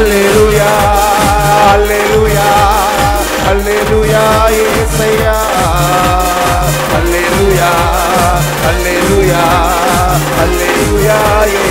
Hallelujah, hallelujah, hallelujah.